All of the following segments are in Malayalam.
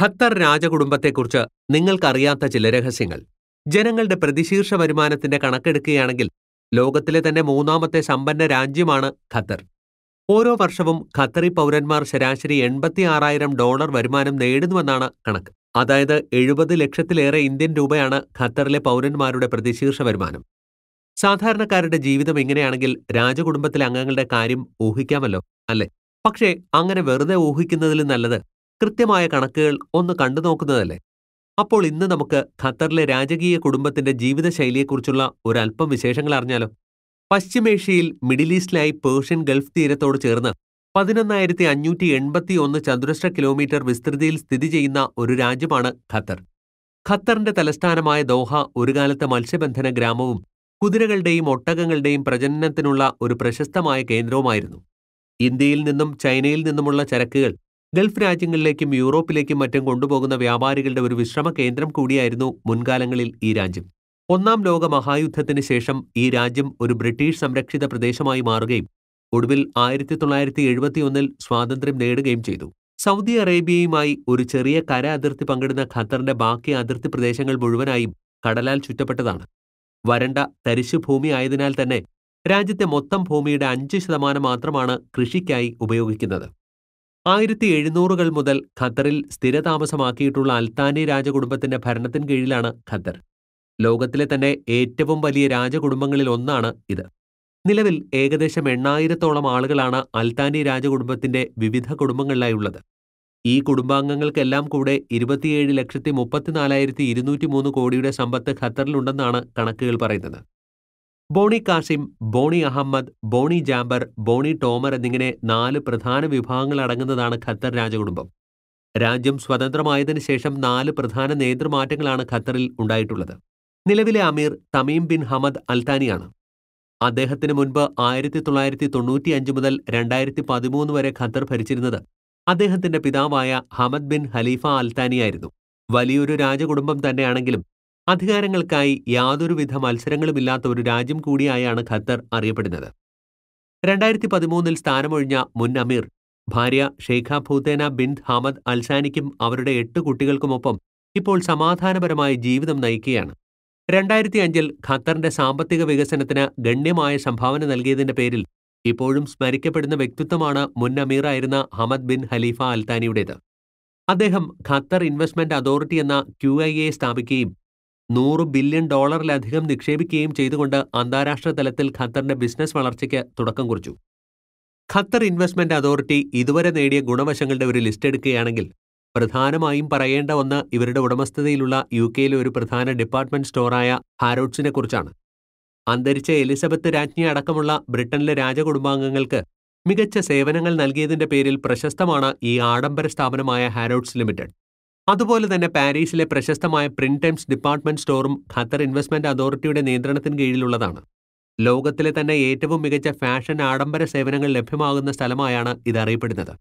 ഖത്തർ രാജകുടുംബത്തെക്കുറിച്ച് നിങ്ങൾക്കറിയാത്ത ചില രഹസ്യങ്ങൾ. ജനങ്ങളുടെ പ്രതിശീർഷ വരുമാനത്തിന്റെ കണക്കെടുക്കുകയാണെങ്കിൽ ലോകത്തിലെ തന്നെ മൂന്നാമത്തെ സമ്പന്ന രാജ്യമാണ് ഖത്തർ. ഓരോ വർഷവും ഖത്തറി പൗരന്മാർ ശരാശരി $86,000 വരുമാനം നേടുന്നുവെന്നാണ് കണക്ക്. അതായത് 70 ലക്ഷത്തിലേറെ ഇന്ത്യൻ രൂപയാണ് ഖത്തറിലെ പൗരന്മാരുടെ പ്രതിശീർഷ വരുമാനം. സാധാരണക്കാരുടെ ജീവിതം എങ്ങനെയാണെങ്കിൽ രാജകുടുംബത്തിലെ അംഗങ്ങളുടെ കാര്യം ഊഹിക്കാമല്ലോ, അല്ലേ? പക്ഷേ അങ്ങനെ വെറുതെ ഊഹിക്കുന്നതിലും നല്ലത് കൃത്യമായ കണക്കുകൾ ഒന്ന് കണ്ടു നോക്കുന്നതല്ലേ? അപ്പോൾ ഇന്ന് നമുക്ക് ഖത്തറിലെ രാജകീയ കുടുംബത്തിന്റെ ജീവിതശൈലിയെക്കുറിച്ചുള്ള ഒരല്പം വിശേഷങ്ങൾ അറിഞ്ഞാലോ. പശ്ചിമേഷ്യയിൽ മിഡിൽ ഈസ്റ്റിലായി പേർഷ്യൻ ഗൾഫ് തീരത്തോട് ചേർന്ന് 11,581 ചതുരശ്ര കിലോമീറ്റർ വിസ്തൃതിയിൽ സ്ഥിതി ചെയ്യുന്ന ഒരു രാജ്യമാണ് ഖത്തർ. ഖത്തറിന്റെ തലസ്ഥാനമായ ദോഹ ഒരു കാലത്ത് മത്സ്യബന്ധന ഗ്രാമവും കുതിരകളുടെയും ഒട്ടകങ്ങളുടെയും പ്രജനനത്തിനുള്ള ഒരു പ്രശസ്തമായ കേന്ദ്രവുമായിരുന്നു. ഇന്ത്യയിൽ നിന്നും ചൈനയിൽ നിന്നുമുള്ള ചരക്കുകൾ ഗൾഫ് രാജ്യങ്ങളിലേക്കും യൂറോപ്പിലേക്കും മറ്റും കൊണ്ടുപോകുന്ന വ്യാപാരികളുടെ ഒരു വിശ്രമ കേന്ദ്രം കൂടിയായിരുന്നു മുൻകാലങ്ങളിൽ ഈ രാജ്യം. ഒന്നാം ലോക മഹായുദ്ധത്തിന് ശേഷം ഈ രാജ്യം ഒരു ബ്രിട്ടീഷ് സംരക്ഷിത പ്രദേശമായി മാറുകയും ഒടുവിൽ 1971 സ്വാതന്ത്ര്യം നേടുകയും ചെയ്തു. സൗദി അറേബ്യയുമായി ഒരു ചെറിയ കര അതിർത്തി പങ്കിടുന്ന ഖത്തറിന്റെ ബാക്കി അതിർത്തി പ്രദേശങ്ങൾ മുഴുവനായും കടലാൽ ചുറ്റപ്പെട്ടതാണ്. വരണ്ട തരിശു ഭൂമി ആയതിനാൽ തന്നെ രാജ്യത്തെ മൊത്തം ഭൂമിയുടെ 5% മാത്രമാണ് കൃഷിക്കായി ഉപയോഗിക്കുന്നത്. 1700-കൾ മുതൽ ഖത്തറിൽ സ്ഥിരതാമസമാക്കിയിട്ടുള്ള അൽത്താനി രാജകുടുംബത്തിന്റെ ഭരണത്തിന് കീഴിലാണ് ഖത്തർ. ലോകത്തിലെ തന്നെ ഏറ്റവും വലിയ രാജകുടുംബങ്ങളിൽ ഒന്നാണ് ഇത്. നിലവിൽ ഏകദേശം 8,000-ഓളം ആളുകളാണ് അൽത്താനി രാജകുടുംബത്തിന്റെ വിവിധ കുടുംബങ്ങളിലായുള്ളത്. ഈ കുടുംബാംഗങ്ങൾക്കെല്ലാം കൂടെ 27,34,203 കോടിയുടെ സമ്പത്ത് ഖത്തറിലുണ്ടെന്നാണ് കണക്കുകൾ പറയുന്നത്. Bani Qasim, Bani Ahmed, Bani Jaber, Boney Tomer എന്നിങ്ങനെ 4 പ്രധാന വിഭാഗങ്ങൾ അടങ്ങുന്നതാണ് ഖത്തർ രാജകുടുംബം. രാജ്യം സ്വതന്ത്രമായതിനു ശേഷം 4 പ്രധാന നേതൃമാറ്റങ്ങളാണ് ഖത്തറിൽ ഉണ്ടായിട്ടുള്ളത്. നിലവിലെ അമീർ തമീം ബിൻ ഹമദ് അൽത്താനിയാണ്. അദ്ദേഹത്തിന് മുൻപ് 1995 മുതൽ 2013 വരെ ഖത്തർ ഭരിച്ചിരുന്നത് അദ്ദേഹത്തിന്റെ പിതാവായ ഹമദ് ബിൻ ഖലീഫ അൽത്താനിയായിരുന്നു. വലിയൊരു രാജകുടുംബം തന്നെയാണെങ്കിലും അധികാരങ്ങൾക്കായി യാതൊരുവിധ മത്സരങ്ങളുമില്ലാത്ത ഒരു രാജ്യം കൂടിയായാണ് ഖത്തർ അറിയപ്പെടുന്നത്. 2013 സ്ഥാനമൊഴിഞ്ഞ മുൻ അമീർ ഭാര്യ ഷെയ്ഖ ഭൂതേന ബിൻത് ഹമദ് അൽസാനിക്കും അവരുടെ 8 കുട്ടികൾക്കുമൊപ്പം ഇപ്പോൾ സമാധാനപരമായ ജീവിതം നയിക്കുകയാണ്. 2005 ഖത്തറിന്റെ സാമ്പത്തിക വികസനത്തിന് ഗണ്യമായ സംഭാവന നൽകിയതിന്റെ പേരിൽ ഇപ്പോഴും സ്മരിക്കപ്പെടുന്ന വ്യക്തിത്വമാണ് മുൻ അമീറായിരുന്ന ഹമദ് ബിൻ ഖലീഫ അൽത്താനിയുടേത്. അദ്ദേഹം ഖത്തർ ഇൻവെസ്റ്റ്മെന്റ് അതോറിറ്റി എന്ന QIA സ്ഥാപിക്കുകയും $100 ബില്യൺ നിക്ഷേപിക്കുകയും ചെയ്തുകൊണ്ട് അന്താരാഷ്ട്ര തലത്തിൽ ഖത്തറിന്റെ ബിസിനസ് വളർച്ചയ്ക്ക് തുടക്കം കുറിച്ചു. ഖത്തർ ഇൻവെസ്റ്റ്മെന്റ് അതോറിറ്റി ഇതുവരെ നേടിയ ഗുണവശങ്ങളുടെ ഒരു ലിസ്റ്റ് എടുക്കുകയാണെങ്കിൽ പ്രധാനമായും പറയേണ്ട ഒന്ന് ഇവരുടെ ഉടമസ്ഥതയിലുള്ള UK-യിലെ ഒരു പ്രധാന ഡിപ്പാർട്ട്മെന്റ് സ്റ്റോറായ ഹാരോഡ്സിനെ കുറിച്ചാണ്. അന്തരിച്ച എലിസബത്ത് രാജ്ഞിയെ അടക്കമുള്ള ബ്രിട്ടനിലെ രാജകുടുംബാംഗങ്ങൾക്ക് മികച്ച സേവനങ്ങൾ നൽകിയതിന്റെ പേരിൽ പ്രശസ്തമാണ് ഈ ആഡംബര സ്ഥാപനമായ ഹാരോഡ്സ് ലിമിറ്റഡ്. അതുപോലെ തന്നെ പാരീസിലെ പ്രശസ്തമായ പ്രിൻടെംസ് ഡിപ്പാർട്ട്മെന്റ് സ്റ്റോറും ഖത്തർ ഇൻവെസ്റ്റ്മെന്റ് അതോറിറ്റിയുടെ നിയന്ത്രണത്തിന് കീഴിലുള്ളതാണ്. ലോകത്തിലെ തന്നെ ഏറ്റവും മികച്ച ഫാഷൻ ആഡംബര സേവനങ്ങൾ ലഭ്യമാകുന്ന സ്ഥലമായാണ് ഇതറിയപ്പെടുന്നത്.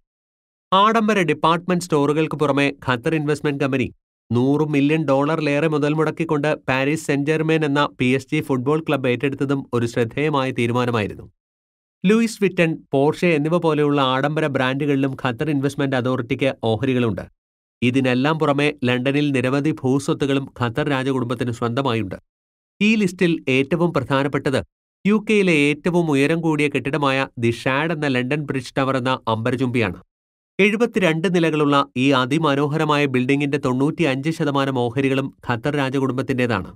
ആഡംബര ഡിപ്പാർട്ട്മെന്റ് സ്റ്റോറുകൾക്ക് പുറമെ ഖത്തർ ഇൻവെസ്റ്റ്മെന്റ് കമ്പനി $100 മില്യൺ മുതൽ മുടക്കിക്കൊണ്ട് പാരീസ് സെന്റ് ജെർമേൻ എന്ന PSG ഫുട്ബോൾ ക്ലബ്ബ് ഏറ്റെടുത്തതും ഒരു ശ്രദ്ധേയമായ തീരുമാനമായിരുന്നു. ലൂയിസ് വിറ്റൺ, പോർഷെ എന്നിവ പോലെയുള്ള ആഡംബര ബ്രാൻഡുകളിലും ഖത്തർ ഇൻവെസ്റ്റ്മെന്റ് അതോറിറ്റിക്ക് ഓഹരികളുണ്ട്. ഇതിനെല്ലാം പുറമെ ലണ്ടനിൽ നിരവധി ഭൂസ്വത്തുകളും ഖത്തർ രാജകുടുംബത്തിന് സ്വന്തമായുണ്ട്. ഈ ലിസ്റ്റിൽ ഏറ്റവും പ്രധാനപ്പെട്ടത് UK-യിലെ ഏറ്റവും ഉയരം കൂടിയ കെട്ടിടമായ ദി ഷാഡ് എന്ന ലണ്ടൻ ബ്രിഡ്ജ് ടവർ എന്ന അംബരചുംബിയാണ്. 72 നിലകളുള്ള ഈ അതിമനോഹരമായ ബിൽഡിംഗിന്റെ 95% ഓഹരികളും ഖത്തർ രാജകുടുംബത്തിന്റേതാണ്.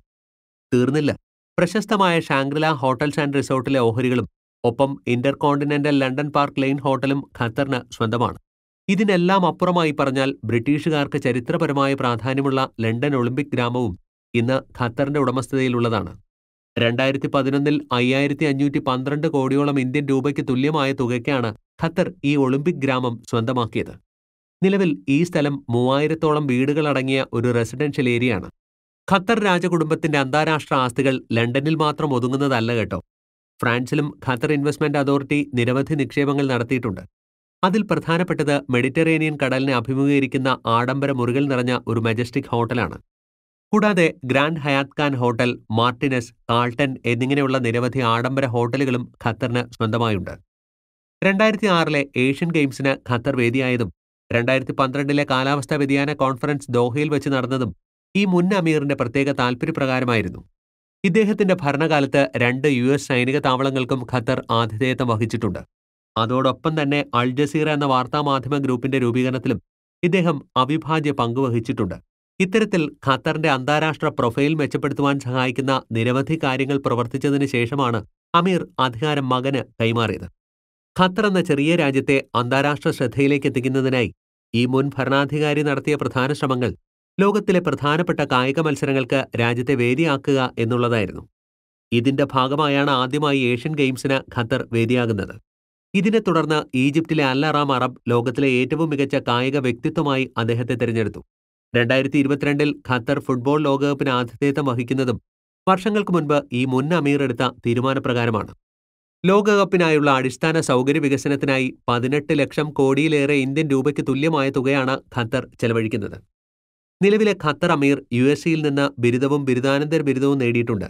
തീർന്നില്ല, പ്രശസ്തമായ ഷാംഗ്രില ഹോട്ടൽസ് ആൻഡ് റിസോർട്ടിലെ ഓഹരികളും ഒപ്പം ഇന്റർകോണ്ടിനെന്റൽ ലണ്ടൻ പാർക്ക് ലെയ്ൻ ഹോട്ടലും ഖത്തറിന് സ്വന്തമാണ്. ഇതിനെല്ലാം അപ്പുറമായി പറഞ്ഞാൽ ബ്രിട്ടീഷുകാർക്ക് ചരിത്രപരമായ പ്രാധാന്യമുള്ള ലണ്ടൻ ഒളിമ്പിക് ഗ്രാമവും ഇന്ന് ഖത്തറിന്റെ ഉടമസ്ഥതയിലുള്ളതാണ്. 2011 5,512 കോടിയോളം ഇന്ത്യൻ രൂപയ്ക്ക് തുല്യമായ തുകയ്ക്കാണ് ഖത്തർ ഈ ഒളിമ്പിക് ഗ്രാമം സ്വന്തമാക്കിയത്. നിലവിൽ ഈ സ്ഥലം 3,000-ഓളം വീടുകളടങ്ങിയ ഒരു റെസിഡൻഷ്യൽ ഏരിയയാണ്. ഖത്തർ രാജകുടുംബത്തിന്റെ അന്താരാഷ്ട്ര ആസ്തികൾ ലണ്ടനിൽ മാത്രം ഒതുങ്ങുന്നതല്ല കേട്ടോ. ഫ്രാൻസിലും ഖത്തർ ഇൻവെസ്റ്റ്മെന്റ് അതോറിറ്റി നിരവധി നിക്ഷേപങ്ങൾ നടത്തിയിട്ടുണ്ട്. അതിൽ പ്രധാനപ്പെട്ടത് മെഡിറ്ററേനിയൻ കടലിനെ അഭിമുഖീകരിക്കുന്ന ആഡംബര മുറികൾ നിറഞ്ഞ ഒരു മജസ്റ്റിക് ഹോട്ടലാണ്. കൂടാതെ grand Hyatt Khan hotel, Martinez, Carlton എന്നിങ്ങനെയുള്ള നിരവധി ആഡംബര ഹോട്ടലുകളും ഖത്തറിന് സ്വന്തമായുണ്ട്. 2006-ലെ ഏഷ്യൻ ഗെയിംസിന് ഖത്തർ വേദിയായതും 2012 കാലാവസ്ഥാ വ്യതിയാന കോൺഫറൻസ് ദോഹയിൽ വെച്ച് നടന്നതും ഈ മുൻ അമീറിന്റെ പ്രത്യേക താൽപര്യപ്രകാരമായിരുന്നു. ഇദ്ദേഹത്തിന്റെ ഭരണകാലത്ത് 2 US സൈനിക താവളങ്ങൾക്കും ഖത്തർ ആതിഥേയത്വം വഹിച്ചിട്ടുണ്ട്. അതോടൊപ്പം തന്നെ അൽ ജസീറ എന്ന വാർത്താമാധ്യമ ഗ്രൂപ്പിന്റെ രൂപീകരണത്തിലും ഇദ്ദേഹം അവിഭാജ്യ പങ്കുവഹിച്ചിട്ടുണ്ട്. ഇത്തരത്തിൽ ഖത്തറിന്റെ അന്താരാഷ്ട്ര പ്രൊഫൈൽ മെച്ചപ്പെടുത്തുവാൻ സഹായിക്കുന്ന നിരവധി കാര്യങ്ങൾ പ്രവർത്തിച്ചതിന് ശേഷമാണ് അമീർ അധികാരം മകന് കൈമാറിയത്. ഖത്തർ എന്ന ചെറിയ രാജ്യത്തെ അന്താരാഷ്ട്ര ശ്രദ്ധയിലേക്ക് എത്തിക്കുന്നതിനായി ഈ മുൻ ഭരണാധികാരി നടത്തിയ പ്രധാന ശ്രമങ്ങൾ ലോകത്തിലെ പ്രധാനപ്പെട്ട കായിക മത്സരങ്ങൾക്ക് രാജ്യത്തെ വേദിയാക്കുക എന്നുള്ളതായിരുന്നു. ഇതിന്റെ ഭാഗമായാണ് ആദ്യമായി ഏഷ്യൻ ഗെയിംസിന് ഖത്തർ വേദിയാകുന്നത്. ഇതിനെ തുടർന്ന് ഈജിപ്തിലെ അൽ അറാം അറബ് ലോകത്തിലെ ഏറ്റവും മികച്ച കായിക വ്യക്തിത്വമായി അദ്ദേഹത്തെ തിരഞ്ഞെടുത്തു. 2022 ഖത്തർ ഫുട്ബോൾ ലോകകപ്പിന് ആതിഥേയത്വം വഹിക്കുന്നതും വർഷങ്ങൾക്ക് മുൻപ് ഈ മുൻ അമീർ എടുത്ത തീരുമാനപ്രകാരമാണ്. ലോകകപ്പിനായുള്ള അടിസ്ഥാന സൗകര്യ വികസനത്തിനായി 18 ലക്ഷം കോടിയിലേറെ ഇന്ത്യൻ രൂപയ്ക്ക് തുല്യമായ തുകയാണ് ഖത്തർ ചെലവഴിക്കുന്നത്. നിലവിലെ ഖത്തർ അമീർ USA നിന്ന് ബിരുദവും ബിരുദാനന്തര ബിരുദവും നേടിയിട്ടുണ്ട്.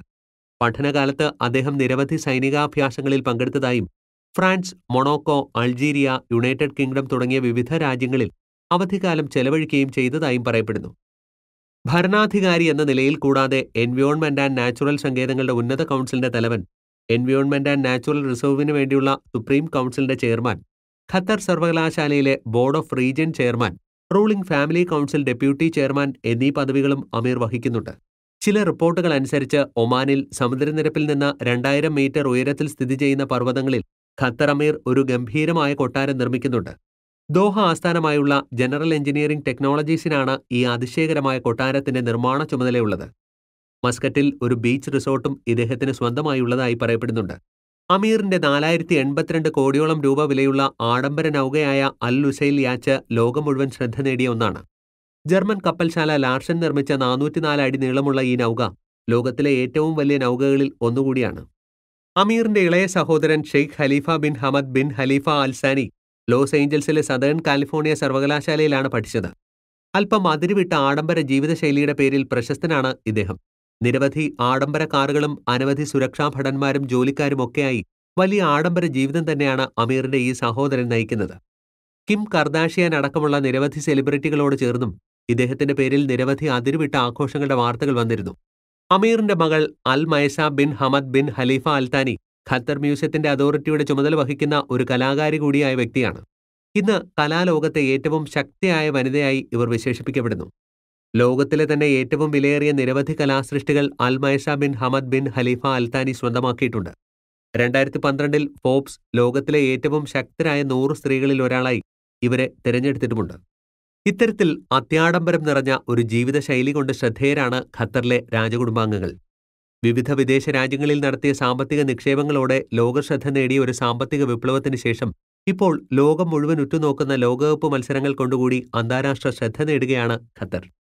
പഠനകാലത്ത് അദ്ദേഹം നിരവധി സൈനികാഭ്യാസങ്ങളിൽ പങ്കെടുത്തതായും France, Monaco, Algeria, United Kingdom തുടങ്ങിയ വിവിധ രാജ്യങ്ങളിൽ അവധിക്കാലം ചെലവഴിക്കുകയും ചെയ്തതായും പറയപ്പെടുന്നു. ഭരണാധികാരി എന്ന നിലയിൽ കൂടാതെ എൻവയോൺമെന്റ് ആൻഡ് നാച്ചുറൽ സങ്കേതങ്ങളുടെ ഉന്നത കൗൺസിലിന്റെ തലവൻ, എൻവയോൺമെന്റ് ആൻഡ് നാച്ചുറൽ റിസർവിന് വേണ്ടിയുള്ള സുപ്രീം കൗൺസിലിന്റെ ചെയർമാൻ, ഖത്തർ സർവകലാശാലയിലെ board of regent chairman, ruling family council deputy chairman എന്നീ പദവികളും അമീർ വഹിക്കുന്നുണ്ട്. ചില റിപ്പോർട്ടുകൾ അനുസരിച്ച് ഒമാനിൽ സമുദ്രനിരപ്പിൽ നിന്ന് 2000 മീറ്റർ ഉയരത്തിൽ സ്ഥിതി ചെയ്യുന്ന പർവ്വതങ്ങളിൽ ഖത്തർ അമീർ ഒരു ഗംഭീരമായ കൊട്ടാരം നിർമ്മിക്കുന്നുണ്ട്. ദോഹ ആസ്ഥാനമായുള്ള ജനറൽ എഞ്ചിനീയറിംഗ് ടെക്നോളജീസിനാണ് ഈ അതിശയകരമായ കൊട്ടാരത്തിന്റെ നിർമ്മാണ ചുമതലയുള്ളത്. മസ്കറ്റിൽ ഒരു ബീച്ച് റിസോർട്ടും ഇദ്ദേഹത്തിന് സ്വന്തമായുള്ളതായി പറയപ്പെടുന്നുണ്ട്. അമീറിന്റെ 4082 കോടിയോളം രൂപ വിലയുള്ള ആഡംബര നൗകയായ അൽ ഉസൈൽ യാച്ച് ലോകം മുഴുവൻ ശ്രദ്ധ നേടിയ ഒന്നാണ്. ജർമ്മൻ കപ്പൽശാല ലാർഷൻ നിർമ്മിച്ച 404 അടി നീളമുള്ള ഈ നൗക ലോകത്തിലെ ഏറ്റവും വലിയ നൗകകളിൽ ഒന്നുകൂടിയാണ്. അമീറിന്റെ ഇളയ സഹോദരൻ Sheikh Khalifa bin Hamad bin Khalifa Al Thani Los ഏഞ്ചൽസിലെ സദേൺ കാലിഫോർണിയ സർവകലാശാലയിലാണ് പഠിച്ചത്. അല്പം അതിരുവിട്ട ആഡംബര ജീവിതശൈലിയുടെ പേരിൽ പ്രശസ്തനാണ് ഇദ്ദേഹം. നിരവധി ആഡംബര കാറുകളും അനവധി സുരക്ഷാ ഭടന്മാരും ജോലിക്കാരുമൊക്കെയായി വലിയ ആഡംബര ജീവിതം തന്നെയാണ് അമീറിന്റെ ഈ സഹോദരൻ നയിക്കുന്നത്. കിം കർദാഷിയാൻ അടക്കമുള്ള നിരവധി സെലിബ്രിറ്റികളോട് ചേർന്നും ഇദ്ദേഹത്തിന്റെ പേരിൽ നിരവധി അതിരുവിട്ട ആഘോഷങ്ങളുടെ വാർത്തകൾ വന്നിരുന്നു. അമീറിന്റെ മകൾ Al മയസ bin Hamad bin Khalifa Al Thani Qatar മ്യൂസിയത്തിന്റെ അതോറിറ്റിയുടെ ചുമതല വഹിക്കുന്ന ഒരു കലാകാരി കൂടിയായ വ്യക്തിയാണ്. ഇന്ന് കലാലോകത്തെ ഏറ്റവും ശക്തിയായ വനിതയായി ഇവർ വിശേഷിപ്പിക്കപ്പെടുന്നു. ലോകത്തിലെ തന്നെ ഏറ്റവും വിലയേറിയ നിരവധി കലാസൃഷ്ടികൾ Al മയസ bin Hamad bin Khalifa Al Thani സ്വന്തമാക്കിയിട്ടുണ്ട്. 2012 ഫോബ്സ് ലോകത്തിലെ ഏറ്റവും ശക്തരായ 100 സ്ത്രീകളിൽ ഒരാളായി ഇവരെ തിരഞ്ഞെടുത്തിട്ടുമുണ്ട്. ഇത്തരത്തിൽ അത്യാഡംബരം നിറഞ്ഞ ഒരു ജീവിതശൈലി കൊണ്ട് ശ്രദ്ധേയരാണ് ഖത്തറിലെ രാജകുടുംബാംഗങ്ങൾ. വിവിധ വിദേശ രാജ്യങ്ങളിൽ നടത്തിയ സാമ്പത്തിക നിക്ഷേപങ്ങളോടെ ലോകശ്രദ്ധ നേടിയ ഒരു സാമ്പത്തിക വിപ്ലവത്തിന് ശേഷം ഇപ്പോൾ ലോകം മുഴുവൻ ഉറ്റുനോക്കുന്ന ലോകകപ്പ് മത്സരങ്ങൾ കൊണ്ടുകൂടി അന്താരാഷ്ട്ര ശ്രദ്ധ നേടുകയാണ് ഖത്തർ.